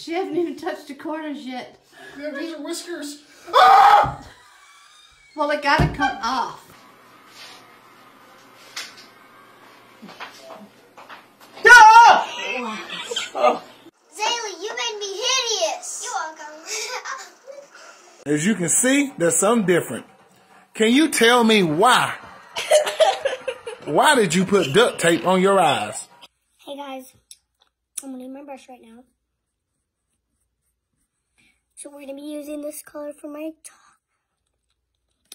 She hasn't even touched the corners yet. Yeah, these are whiskers. Ah! Well, it gotta come off. Ah! Oh. Zaylee, you made me hideous. You're welcome. As you can see, there's something different. Can you tell me why? Why did you put duct tape on your eyes? Hey guys, I'm gonna need my brush right now. So we're gonna be using this color for my top.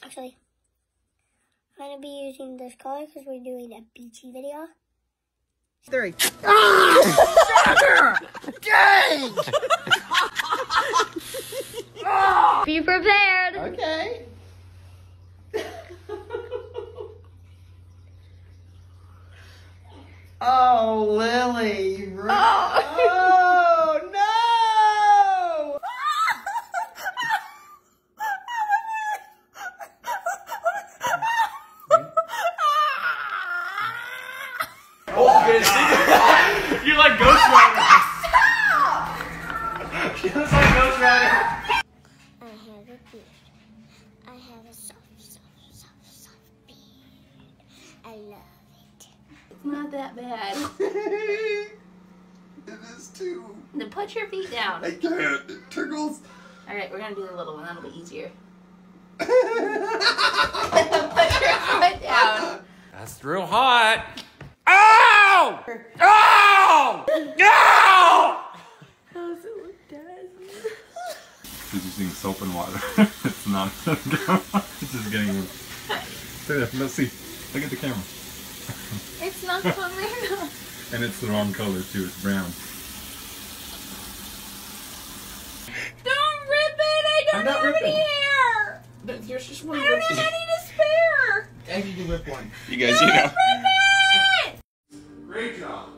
Actually, I'm gonna be using this color because we're doing a beachy video. 3. Ah! Dang! Oh! Be prepared. Okay. Oh, Lily, you ruined it. Oh, no! Oh, bitch. You're like Ghost Rider. Stop! She looks like Ghost Rider. I have a beard. I have a soft beard. I love it. Not that bad. It is too. Then put your feet down. I can't. It tickles. All right, we're gonna do the little one. That'll be easier. Put your foot down. That's real hot. Ow! Ow! Ow! How does it look, Dad? She's just using soap and water. It's not. It's just getting. Let's see. Look at the camera. It's not coming up. And it's the wrong color too, it's brown. Don't rip it, I don't have ripping. Any hair! There's just one. I don't have any to spare! And you can rip one. You guys, don't rip it! Great job.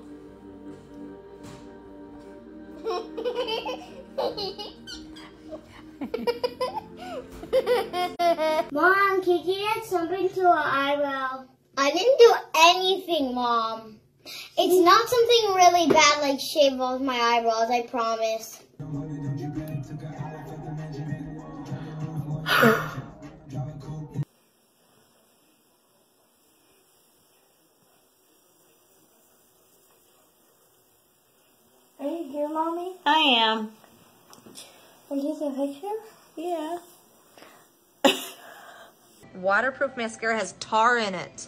Mom, can you add something to our eyebrow? I didn't do anything, Mom. It's not something really bad like shave off my eyebrows, I promise. Are you here, Mommy? I am. Can you take a picture? Yeah. Waterproof mascara has tar in it.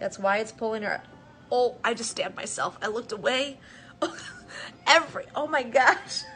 That's why it's pulling her. Oh, I just stabbed myself. I looked away. Oh my gosh.